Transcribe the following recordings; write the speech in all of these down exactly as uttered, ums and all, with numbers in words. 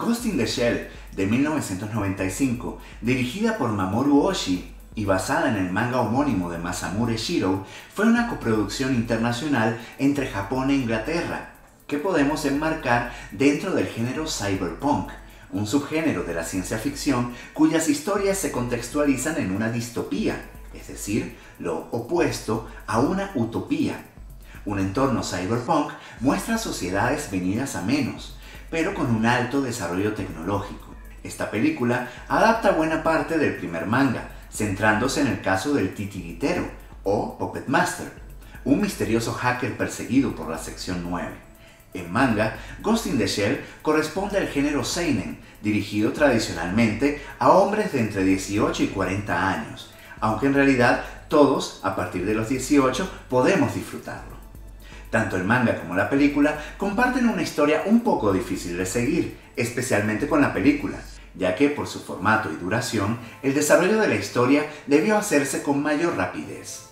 Ghost in the Shell, de mil novecientos noventa y cinco, dirigida por Mamoru Oshii y basada en el manga homónimo de Masamune Shirow, fue una coproducción internacional entre Japón e Inglaterra, que podemos enmarcar dentro del género cyberpunk, un subgénero de la ciencia ficción cuyas historias se contextualizan en una distopía, es decir, lo opuesto a una utopía. Un entorno cyberpunk muestra sociedades venidas a menos, pero con un alto desarrollo tecnológico. Esta película adapta buena parte del primer manga, centrándose en el caso del titiritero o Puppet Master, un misterioso hacker perseguido por la sección nueve. En manga, Ghost in the Shell corresponde al género seinen, dirigido tradicionalmente a hombres de entre dieciocho y cuarenta años, aunque en realidad todos, a partir de los dieciocho, podemos disfrutarlo. Tanto el manga como la película comparten una historia un poco difícil de seguir, especialmente con la película, ya que por su formato y duración, el desarrollo de la historia debió hacerse con mayor rapidez.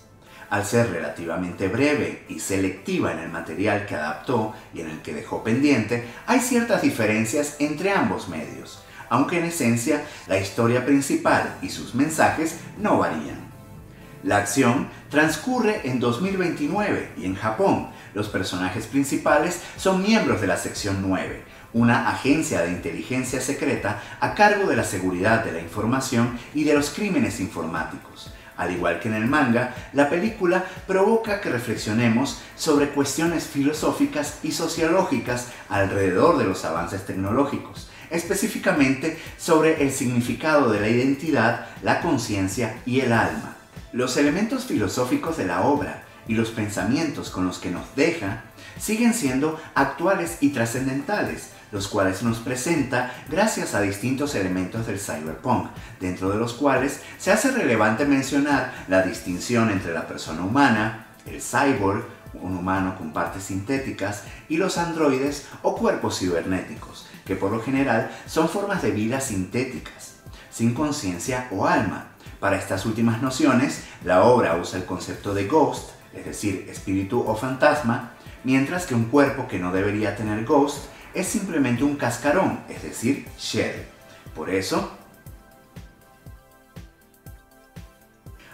Al ser relativamente breve y selectiva en el material que adaptó y en el que dejó pendiente, hay ciertas diferencias entre ambos medios, aunque en esencia la historia principal y sus mensajes no varían. La acción transcurre en dos mil veintinueve y en Japón. Los personajes principales son miembros de la sección nueve, una agencia de inteligencia secreta a cargo de la seguridad de la información y de los crímenes informáticos. Al igual que en el manga, la película provoca que reflexionemos sobre cuestiones filosóficas y sociológicas alrededor de los avances tecnológicos, específicamente sobre el significado de la identidad, la conciencia y el alma. Los elementos filosóficos de la obra y los pensamientos con los que nos deja siguen siendo actuales y trascendentales, los cuales nos presenta gracias a distintos elementos del cyberpunk, dentro de los cuales se hace relevante mencionar la distinción entre la persona humana, el cyborg, un humano con partes sintéticas, y los androides o cuerpos cibernéticos, que por lo general son formas de vida sintéticas, sin conciencia o alma. Para estas últimas nociones, la obra usa el concepto de ghost, es decir, espíritu o fantasma, mientras que un cuerpo que no debería tener ghost es simplemente un cascarón, es decir, shell. Por eso,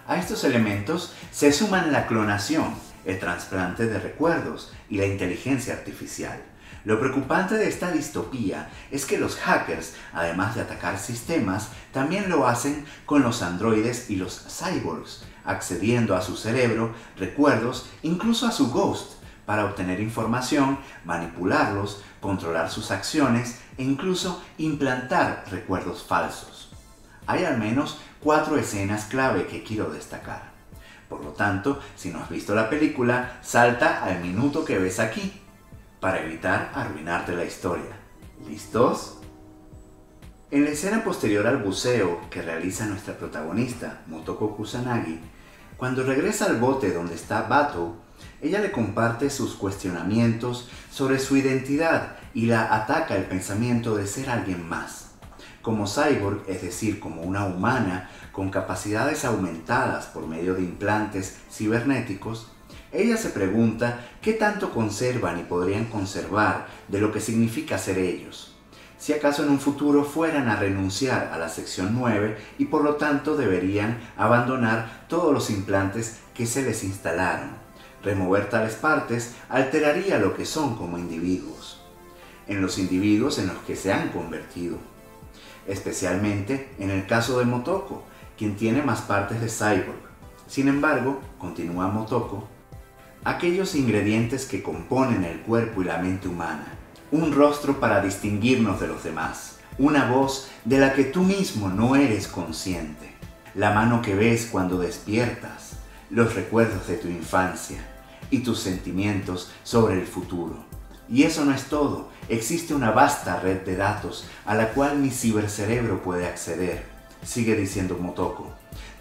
a estos elementos se suman la clonación, el trasplante de recuerdos y la inteligencia artificial. Lo preocupante de esta distopía es que los hackers, además de atacar sistemas, también lo hacen con los androides y los cyborgs, accediendo a su cerebro, recuerdos, incluso a su ghost, para obtener información, manipularlos, controlar sus acciones e incluso implantar recuerdos falsos. Hay al menos cuatro escenas clave que quiero destacar. Por lo tanto, si no has visto la película, salta al minuto que ves aquí, para evitar arruinarte la historia. ¿Listos? En la escena posterior al buceo que realiza nuestra protagonista, Motoko Kusanagi, cuando regresa al bote donde está Bato, ella le comparte sus cuestionamientos sobre su identidad y la ataca el pensamiento de ser alguien más. Como cyborg, es decir, como una humana con capacidades aumentadas por medio de implantes cibernéticos, ella se pregunta qué tanto conservan y podrían conservar de lo que significa ser ellos, si acaso en un futuro fueran a renunciar a la sección nueve y por lo tanto deberían abandonar todos los implantes que se les instalaron. Remover tales partes alteraría lo que son como individuos, en los individuos en los que se han convertido, especialmente en el caso de Motoko, quien tiene más partes de cyborg. Sin embargo, continúa Motoko, aquellos ingredientes que componen el cuerpo y la mente humana, un rostro para distinguirnos de los demás, una voz de la que tú mismo no eres consciente, la mano que ves cuando despiertas, los recuerdos de tu infancia y tus sentimientos sobre el futuro. Y eso no es todo, existe una vasta red de datos a la cual mi cibercerebro puede acceder, sigue diciendo Motoko.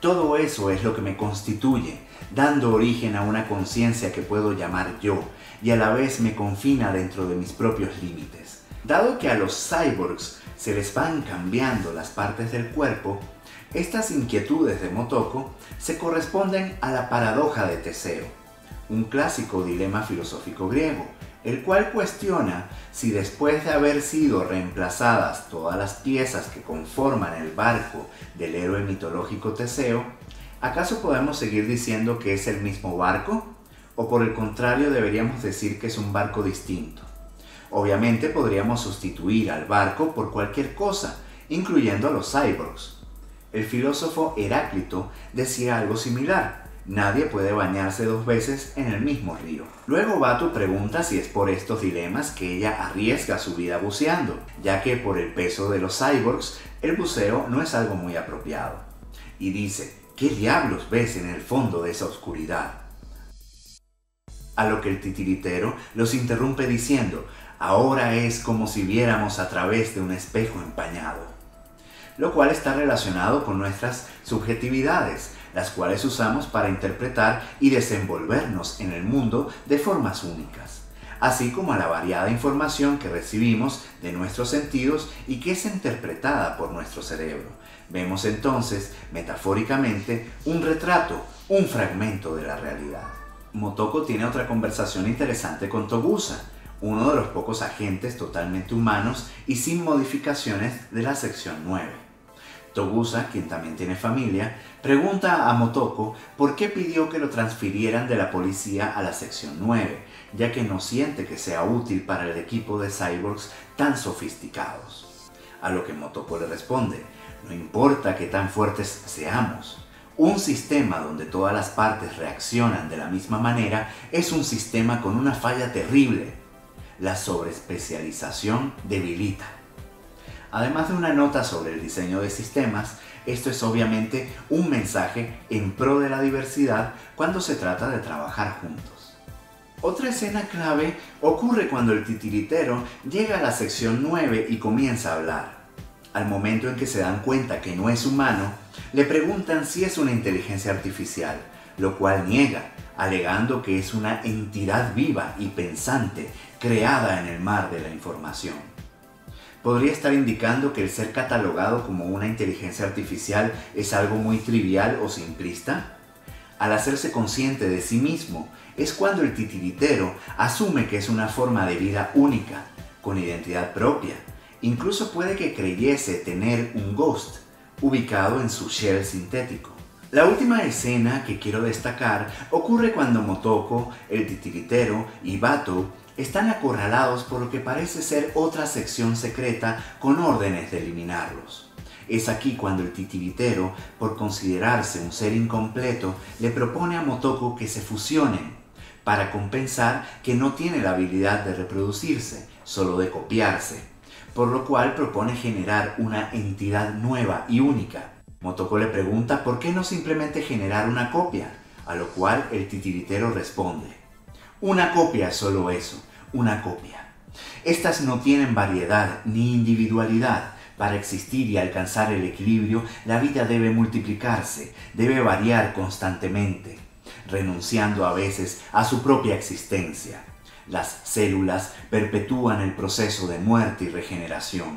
Todo eso es lo que me constituye, dando origen a una conciencia que puedo llamar yo, y a la vez me confina dentro de mis propios límites. Dado que a los cyborgs se les van cambiando las partes del cuerpo, estas inquietudes de Motoko se corresponden a la paradoja de Teseo, un clásico dilema filosófico griego, el cual cuestiona si después de haber sido reemplazadas todas las piezas que conforman el barco del héroe mitológico Teseo, ¿acaso podemos seguir diciendo que es el mismo barco? ¿O por el contrario deberíamos decir que es un barco distinto? Obviamente podríamos sustituir al barco por cualquier cosa, incluyendo a los cyborgs. El filósofo Heráclito decía algo similar: nadie puede bañarse dos veces en el mismo río. Luego Bato pregunta si es por estos dilemas que ella arriesga su vida buceando, ya que por el peso de los cyborgs el buceo no es algo muy apropiado. Y dice: ¿qué diablos ves en el fondo de esa oscuridad? A lo que el titiritero los interrumpe diciendo: ahora es como si viéramos a través de un espejo empañado. Lo cual está relacionado con nuestras subjetividades, las cuales usamos para interpretar y desenvolvernos en el mundo de formas únicas, así como a la variada información que recibimos de nuestros sentidos y que es interpretada por nuestro cerebro. Vemos entonces, metafóricamente, un retrato, un fragmento de la realidad. Motoko tiene otra conversación interesante con Togusa, uno de los pocos agentes totalmente humanos y sin modificaciones de la sección nueve. Togusa, quien también tiene familia, pregunta a Motoko por qué pidió que lo transfirieran de la policía a la sección nueve, ya que no siente que sea útil para el equipo de cyborgs tan sofisticados. A lo que Motoko le responde: no importa qué tan fuertes seamos. Un sistema donde todas las partes reaccionan de la misma manera es un sistema con una falla terrible. La sobreespecialización debilita. Además de una nota sobre el diseño de sistemas, esto es obviamente un mensaje en pro de la diversidad cuando se trata de trabajar juntos. Otra escena clave ocurre cuando el titiritero llega a la sección nueve y comienza a hablar. Al momento en que se dan cuenta que no es humano, le preguntan si es una inteligencia artificial, lo cual niega, alegando que es una entidad viva y pensante creada en el mar de la información. Podría estar indicando que el ser catalogado como una inteligencia artificial es algo muy trivial o simplista. Al hacerse consciente de sí mismo, es cuando el titiritero asume que es una forma de vida única, con identidad propia. Incluso puede que creyese tener un ghost, ubicado en su shell sintético. La última escena que quiero destacar ocurre cuando Motoko, el titiritero y Bato están acorralados por lo que parece ser otra sección secreta con órdenes de eliminarlos. Es aquí cuando el titiritero, por considerarse un ser incompleto, le propone a Motoko que se fusionen para compensar que no tiene la habilidad de reproducirse, solo de copiarse, por lo cual propone generar una entidad nueva y única. Motoko le pregunta por qué no simplemente generar una copia, a lo cual el titiritero responde: una copia es solo eso, una copia. Estas no tienen variedad ni individualidad. Para existir y alcanzar el equilibrio, la vida debe multiplicarse, debe variar constantemente, renunciando a veces a su propia existencia. Las células perpetúan el proceso de muerte y regeneración.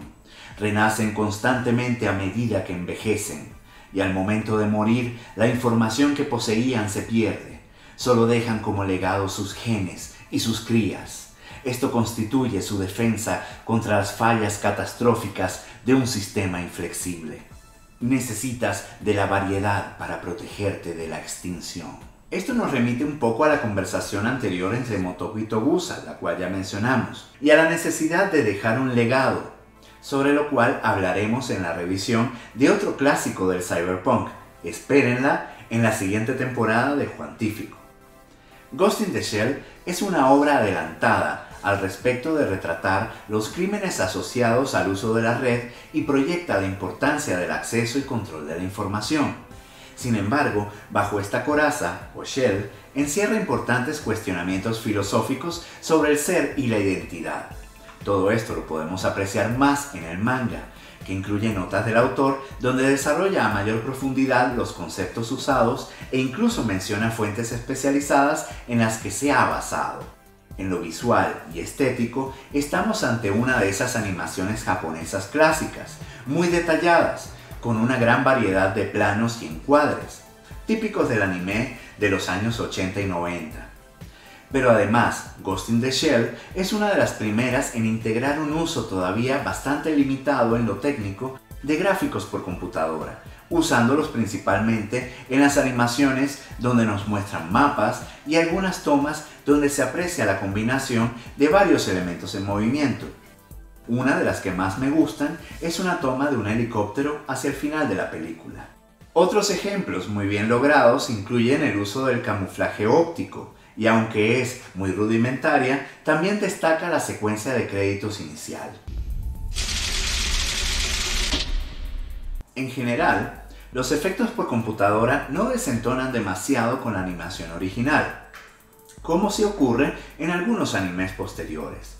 Renacen constantemente a medida que envejecen, y al momento de morir, la información que poseían se pierde. Solo dejan como legado sus genes y sus crías. Esto constituye su defensa contra las fallas catastróficas de un sistema inflexible. Necesitas de la variedad para protegerte de la extinción. Esto nos remite un poco a la conversación anterior entre Motoko y Togusa, la cual ya mencionamos, y a la necesidad de dejar un legado, sobre lo cual hablaremos en la revisión de otro clásico del cyberpunk. Espérenla en la siguiente temporada de Juantífico. Ghost in the Shell es una obra adelantada al respecto de retratar los crímenes asociados al uso de la red y proyecta la importancia del acceso y control de la información. Sin embargo, bajo esta coraza, o shell, encierra importantes cuestionamientos filosóficos sobre el ser y la identidad. Todo esto lo podemos apreciar más en el manga, que incluye notas del autor donde desarrolla a mayor profundidad los conceptos usados e incluso menciona fuentes especializadas en las que se ha basado. En lo visual y estético, estamos ante una de esas animaciones japonesas clásicas, muy detalladas, con una gran variedad de planos y encuadres, típicos del anime de los años ochenta y noventa. Pero además, Ghost in the Shell es una de las primeras en integrar un uso todavía bastante limitado en lo técnico de gráficos por computadora, usándolos principalmente en las animaciones donde nos muestran mapas y algunas tomas donde se aprecia la combinación de varios elementos en movimiento. Una de las que más me gustan es una toma de un helicóptero hacia el final de la película. Otros ejemplos muy bien logrados incluyen el uso del camuflaje óptico, y aunque es muy rudimentaria, también destaca la secuencia de créditos inicial. En general, los efectos por computadora no desentonan demasiado con la animación original, como se ocurre en algunos animes posteriores.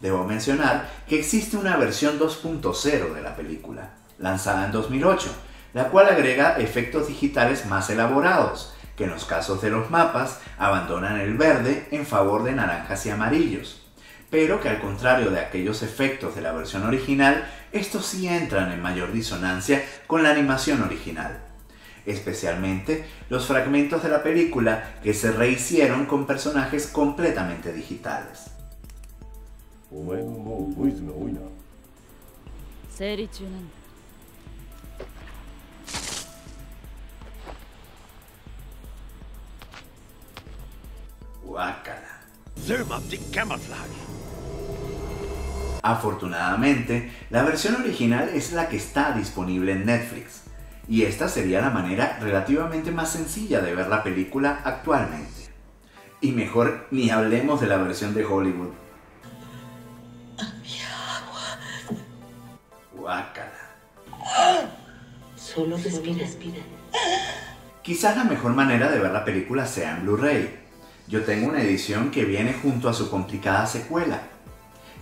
Debo mencionar que existe una versión dos punto cero de la película, lanzada en dos mil ocho, la cual agrega efectos digitales más elaborados, que en los casos de los mapas abandonan el verde en favor de naranjas y amarillos, pero que al contrario de aquellos efectos de la versión original, estos sí entran en mayor disonancia con la animación original, especialmente los fragmentos de la película que se rehicieron con personajes completamente digitales. Guácala. Afortunadamente, la versión original es la que está disponible en Netflix, y esta sería la manera relativamente más sencilla de ver la película actualmente. Y mejor ni hablemos de la versión de Hollywood. Guácala. Solo respira, respira. Quizás la mejor manera de ver la película sea en Blu-ray. Yo tengo una edición que viene junto a su complicada secuela,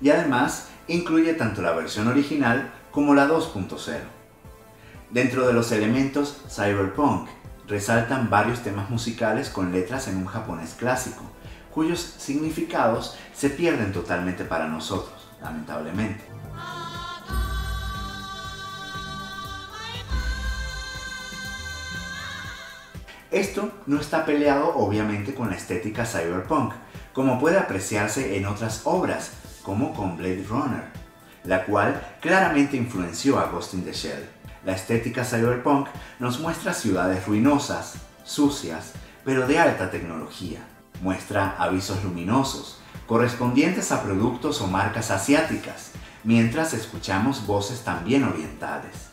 y además incluye tanto la versión original como la dos punto cero. Dentro de los elementos cyberpunk, resaltan varios temas musicales con letras en un japonés clásico, cuyos significados se pierden totalmente para nosotros, lamentablemente. Esto no está peleado obviamente con la estética cyberpunk, como puede apreciarse en otras obras, como con Blade Runner, la cual claramente influenció a Ghost in the Shell. La estética cyberpunk nos muestra ciudades ruinosas, sucias, pero de alta tecnología. Muestra avisos luminosos, correspondientes a productos o marcas asiáticas, mientras escuchamos voces también orientales.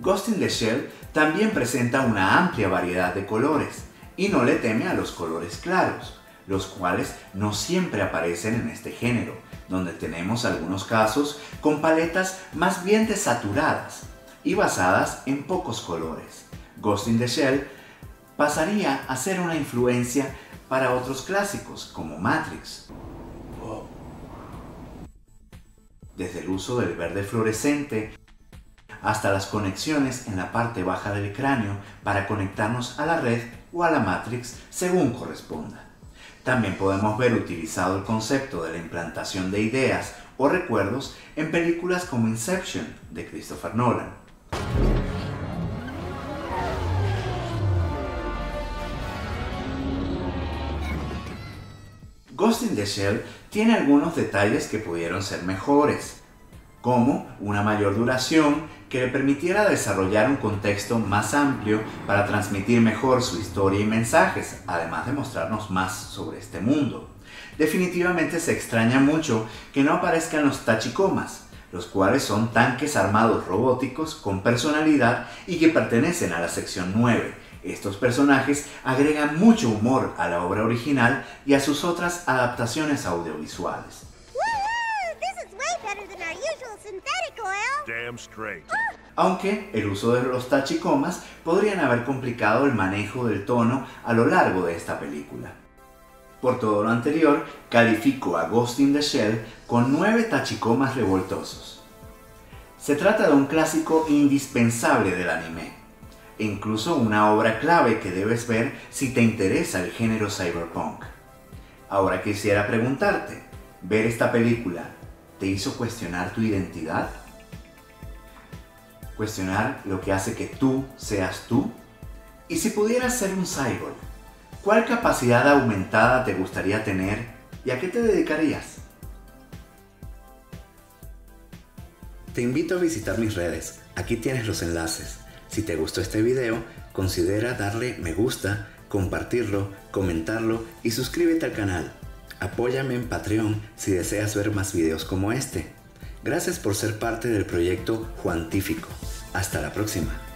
Ghost in the Shell también presenta una amplia variedad de colores, y no le teme a los colores claros, los cuales no siempre aparecen en este género, donde tenemos algunos casos con paletas más bien desaturadas y basadas en pocos colores. Ghost in the Shell pasaría a ser una influencia para otros clásicos como Matrix. Desde el uso del verde fluorescente, hasta las conexiones en la parte baja del cráneo para conectarnos a la red o a la Matrix según corresponda. También podemos ver utilizado el concepto de la implantación de ideas o recuerdos en películas como Inception de Christopher Nolan. Ghost in the Shell tiene algunos detalles que pudieron ser mejores, como una mayor duración que le permitiera desarrollar un contexto más amplio para transmitir mejor su historia y mensajes, además de mostrarnos más sobre este mundo. Definitivamente se extraña mucho que no aparezcan los Tachikomas, los cuales son tanques armados robóticos con personalidad y que pertenecen a la sección nueve. Estos personajes agregan mucho humor a la obra original y a sus otras adaptaciones audiovisuales. Aunque el uso de los Tachikomas podrían haber complicado el manejo del tono a lo largo de esta película. Por todo lo anterior, califico a Ghost in the Shell con nueve Tachikomas revoltosos. Se trata de un clásico indispensable del anime, e incluso una obra clave que debes ver si te interesa el género cyberpunk. Ahora quisiera preguntarte, ¿ver esta película te hizo cuestionar tu identidad? cuestionar lo que hace que tú seas tú? Y si pudieras ser un cyborg, ¿cuál capacidad aumentada te gustaría tener y a qué te dedicarías? Te invito a visitar mis redes, aquí tienes los enlaces. Si te gustó este video, considera darle me gusta, compartirlo, comentarlo y suscríbete al canal. Apóyame en Patreon si deseas ver más videos como este. Gracias por ser parte del proyecto Juantífico. Hasta la próxima.